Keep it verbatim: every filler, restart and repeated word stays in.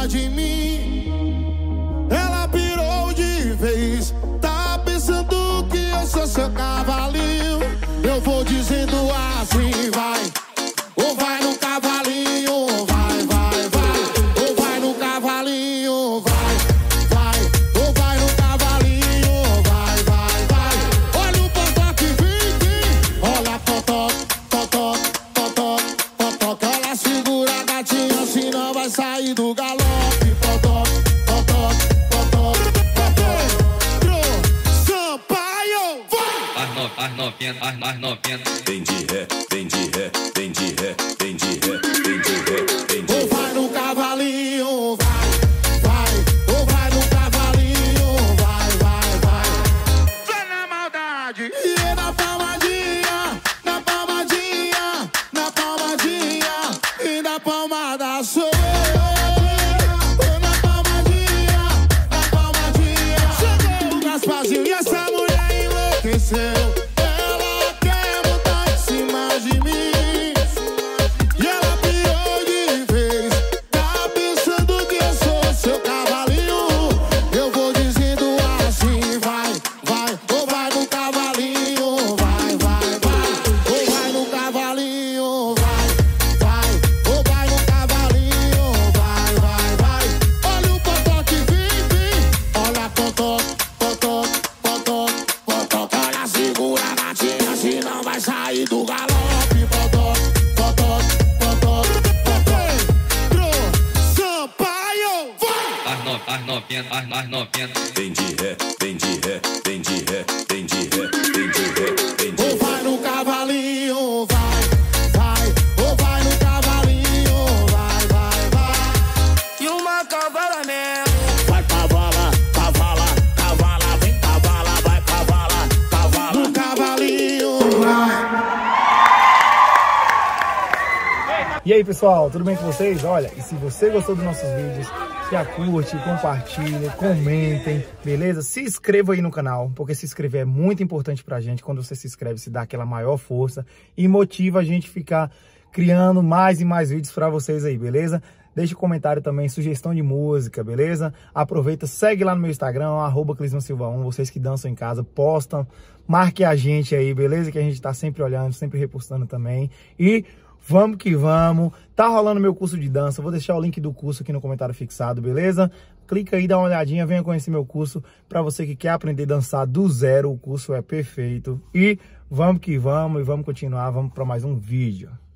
gostar de mim. Ela pirou de vez, tá pensando que eu sou seu cavalinho. Eu vou dizendo assim, vai, ou vai no cavalinho, vai, vai, vai, ou vai no cavalinho, vai, vai, ou vai no cavalinho, vai, vai, vai. Olha o potó que vem, olha potó, potó, potó, potó, que ela segura a gatinha, senão vai sair do galope, potó, potó, potó, potó. Pedro Sampaio, vai! As novinhas, as novinhas, as novinhas, vem de ré, vem de ré, vem de ré, vem de ré, vem de ré, vem de ré. Ou vai no cavalinho, vai, vai, ou vai no cavalinho, vai, vai, vai. Só na maldade. E na palmadinha, na palmadinha, na palmadinha, e na palmada sou eu. Ou na palmadinha, na palmadinha. Chegou o Gasparzinho e essa mulher enlouqueceu. Do galope, potó, potó, potó, potó. Pedro Sampaio, vai! As novinhas, as novinhas, as novinhas, vem de ré, vem de ré, vem de ré, vem de ré, vem de ré, vem de ré. Ou vai no cavalinho, vai, vai, ou vai no cavalinho, vai, vai, vai. E uma cavala mesmo. Vai cavala, cavala, cavala, vem cavala, vai cavala, cavala. No cavalinho, vai. E aí pessoal, tudo bem com vocês? Olha, e se você gostou dos nossos vídeos, já curte, compartilha, comentem, beleza? Se inscreva aí no canal, porque se inscrever é muito importante pra gente. Quando você se inscreve, se dá aquela maior força e motiva a gente ficar criando mais e mais vídeos pra vocês aí, beleza? Deixa um comentário também, sugestão de música, beleza? Aproveita, segue lá no meu Instagram, arroba Klysmann Silva um, vocês que dançam em casa, postam, marque a gente aí, beleza? Que a gente tá sempre olhando, sempre repostando também. E vamos que vamos, tá rolando meu curso de dança, vou deixar o link do curso aqui no comentário fixado, beleza? Clica aí, dá uma olhadinha, venha conhecer meu curso, pra você que quer aprender a dançar do zero, o curso é perfeito. E vamos que vamos, e vamos continuar, vamos pra mais um vídeo.